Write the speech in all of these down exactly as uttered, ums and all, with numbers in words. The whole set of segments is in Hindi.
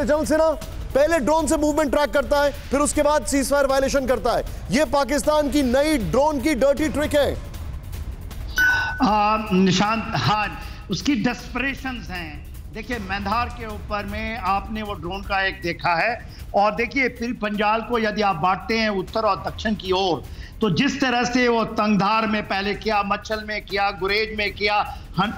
जंग सेना पहले ड्रोन से मूवमेंट ट्रैक करता है, फिर उसके बाद सीज फायर वायलेशन करता है। यह पाकिस्तान की नई ड्रोन की डर्टी ट्रिक है। आ, निशान हाँ, उसकी डेस्परेशंस हैं। देखिए मेंढर के ऊपर में आपने वो ड्रोन का एक देखा है, और देखिए फिर पंजाल को यदि आप बांटते हैं उत्तर और दक्षिण की ओर, तो जिस तरह से वो तंगधार में पहले किया, मच्छल में किया, गुरेज में किया,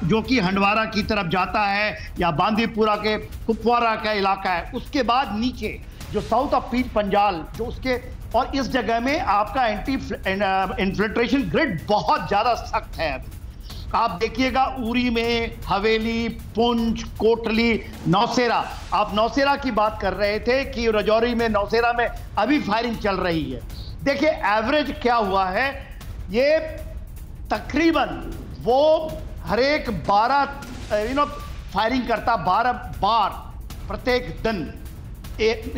जो कि हंडवारा की तरफ जाता है या बांदीपुरा के कुपवारा का इलाका है, उसके बाद नीचे जो साउथ ऑफ पीट पंजाल जो उसके, और इस जगह में आपका एंटी इन्फिल्ट्रेशन ग्रिड बहुत ज़्यादा सख्त है। आप देखिएगा उरी में, हवेली, पुंछ, कोटली, नौसेरा, आप नौसेरा की बात कर रहे थे कि रजौरी में, नौसेरा में अभी फायरिंग चल रही है। देखिए एवरेज क्या हुआ है, ये तकरीबन वो हर एक बारह यू नो फायरिंग करता, बारह बार प्रत्येक दिन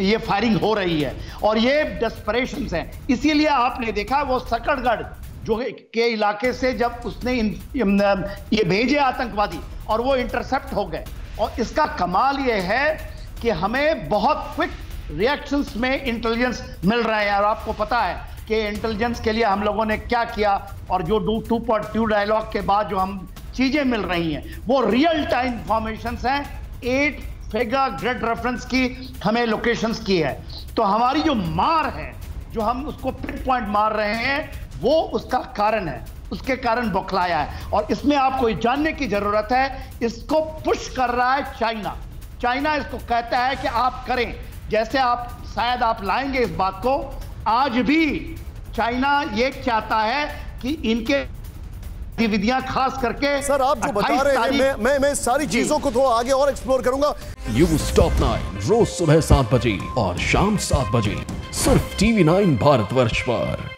ये फायरिंग हो रही है, और ये डेस्परेशन है। इसीलिए आपने देखा वो सकड़गढ़ जो के इलाके से जब उसने इन, इन, ये भेजे आतंकवादी, और वो इंटरसेप्ट हो गए। और इसका कमाल ये है कि हमें बहुत क्विक रिएक्शंस में इंटेलिजेंस मिल रहा है, और आपको पता है कि इंटेलिजेंस के लिए हम लोगों ने क्या किया, और जो do to point to dialogue के बाद जो हम चीज़ें मिल रही हैं वो रियल टाइम इंफॉर्मेशन हैं। एट फिगर ग्रेड रेफरेंस की हमें लोकेशंस की है, तो हमारी जो मार है, जो हम उसको पिन पॉइंट मार रहे हैं, वो उसका कारण है, उसके कारण बौखलाया है। और इसमें आपको ये जानने की जरूरत है, इसको पुश कर रहा है चाइना। चाइना इसको कहता है कि आप करें, जैसे आप शायद आप लाएंगे इस बात को, आज भी चाइना ये चाहता है कि इनके गतिविधियां खास करके। सर आप जो बता रहे हैं, मैं मैं मैं सारी चीजों को थोड़ा आगे और एक्सप्लोर करूंगा। यू स्टॉप नाइन रोज सुबह सात बजे और शाम सात बजे सिर्फ टीवी नाइन भारतवर्ष पर।